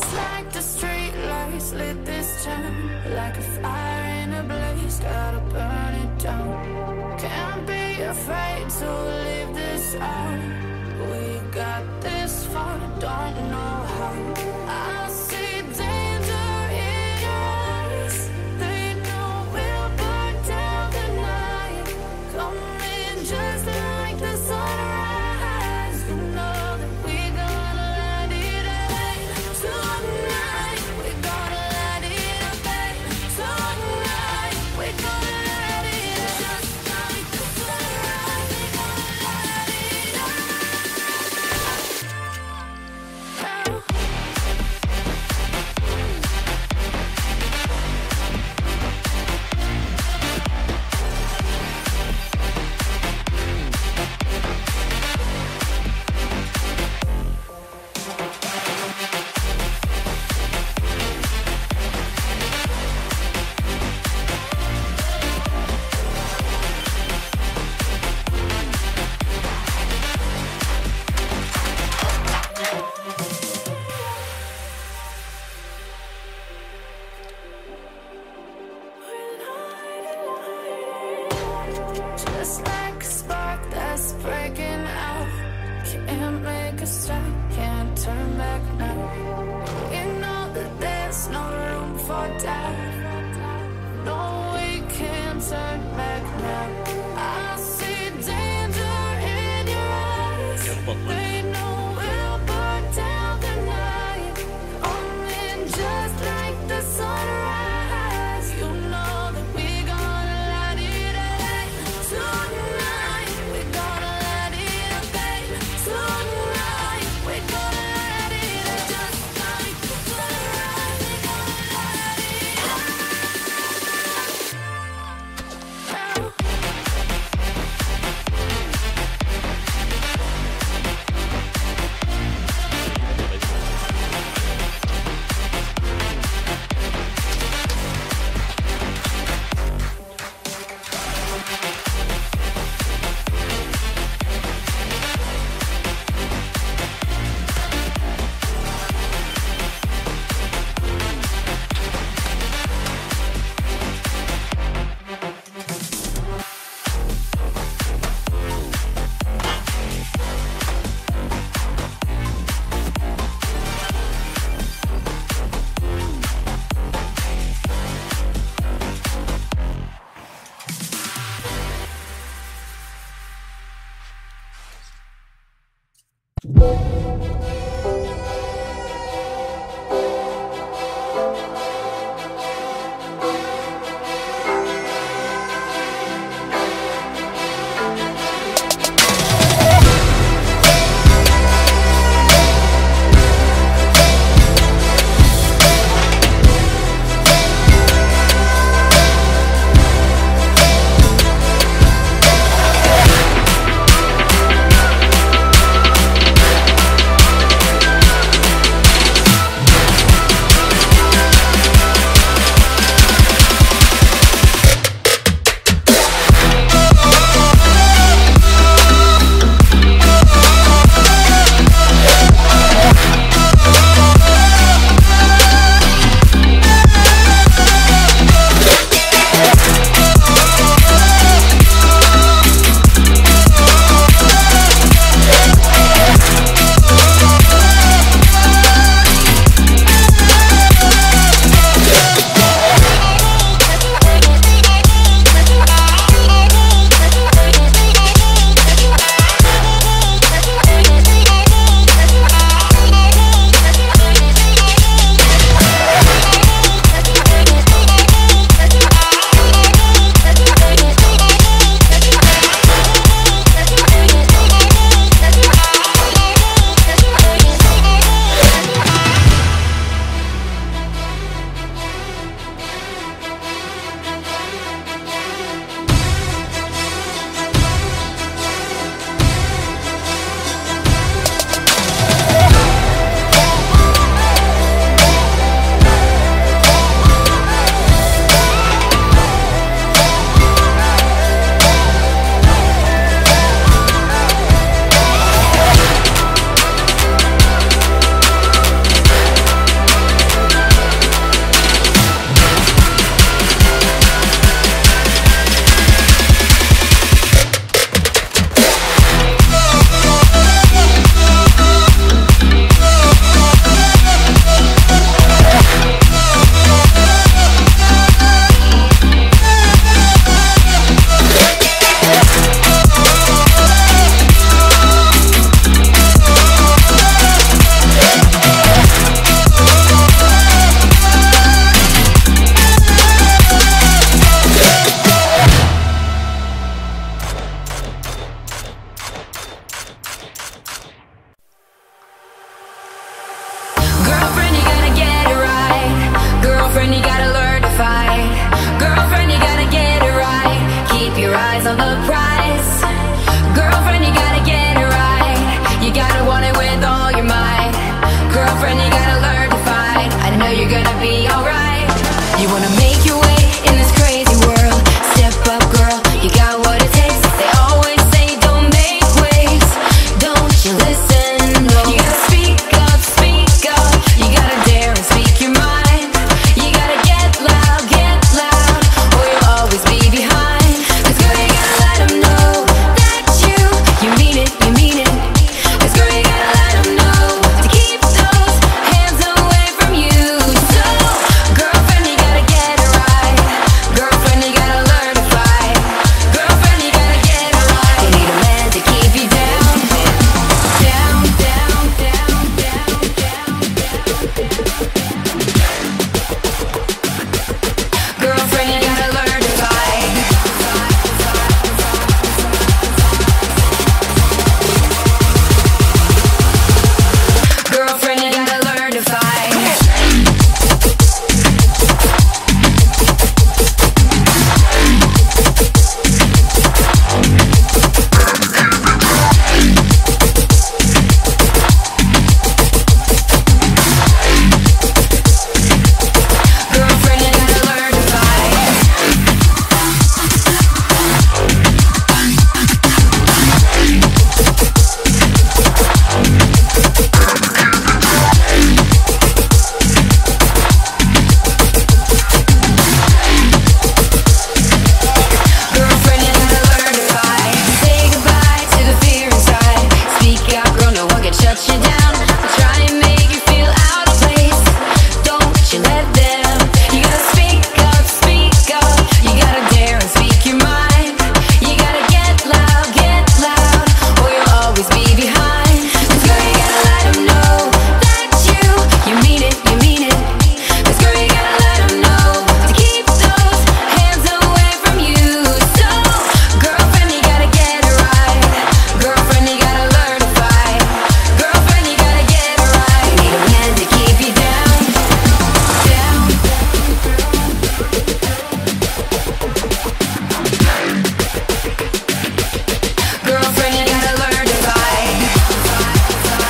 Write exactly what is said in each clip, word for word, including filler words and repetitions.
Just like the street lights lit this town, like a fire in a blaze, gotta burn it down. Can't be afraid to leave this out. We got this far, don't know how. I see danger in us. They know we'll burn down the night. Come in just like the sunrise. You know that we're gonna light it up tonight. We're gonna light it up tonight. We're gonna light it up just like the sunrise. We're gonna light it up now. Just like a spark that's breaking out, can't make a stop, can't turn back now. You know that there's no room for doubt. No, we can't turn back now. I see danger in your eyes. They know we'll burn down the night. Only just like the sunrise. You know that we're gonna light it up tonight. We're gonna light it up tonight. We're gonna light it up just like the rise on the prize. Girlfriend, you gotta get it right. You gotta want it with all your might. Girlfriend, you gotta learn to fight. I know you're gonna be alright. You wanna make your way in this crazy world. Step up, girl, you got what it takes. They always say don't make waves. Don't you listen, no. You gotta speak up, speak up. You gotta dare and speak your mind. You gotta get loud, get loud, or you'll always be behind. Cause girl, you gotta let them know that you, you mean it, you mean it. Cause girl, you gotta let them know to keep those hands away from you. So, girlfriend, you gotta get it right. Girlfriend, you gotta learn to fight. Girlfriend, you gotta get it right. You need a man to keep you down. Down, down, down, down, down, down. Girlfriend, you gotta learn to fight. Girlfriend, you gotta learn to fight. Girlfriend, you gotta learn to fight. Girlfriend, you gotta learn to fight. Say goodbye to the fear inside. Speak out, girl, no one can shut you down. Try and make you feel out of place. Don't you let them. You gotta speak up, speak up. You gotta dare and speak your mind. You gotta get loud, get loud, or you'll always be behind. Cause girl, you gotta let them know that you, you mean it, you mean it. Cause girl, you gotta let them know to keep those hands away from you. So, girlfriend, you gotta get it right. Girlfriend, you gotta learn to fight. Girlfriend, you gotta get it right. You need a man to keep you down. Down, girlfriend, you gotta learn to fight. Girlfriend, you gotta learn to fight. Girlfriend, you gotta learn to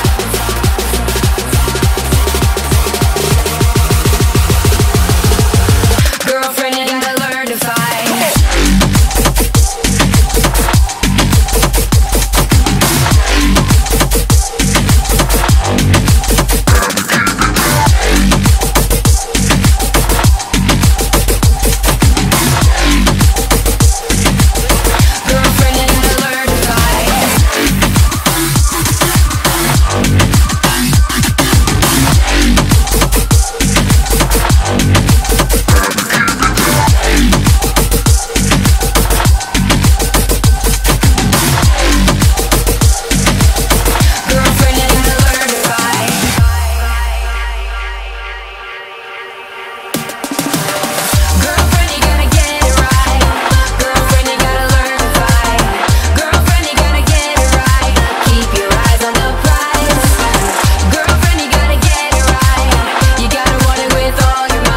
fight. Girlfriend, you gotta learn to fight. Girlfriend, you gotta get it right. Girlfriend, you gotta learn to fight. Girlfriend, you gotta get it right. Keep your eyes on the prize. Girlfriend, you gotta get it right. You gotta want it with all your might.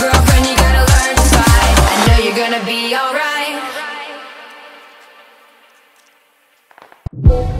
Girlfriend, you gotta learn to fight. I know you're gonna be alright.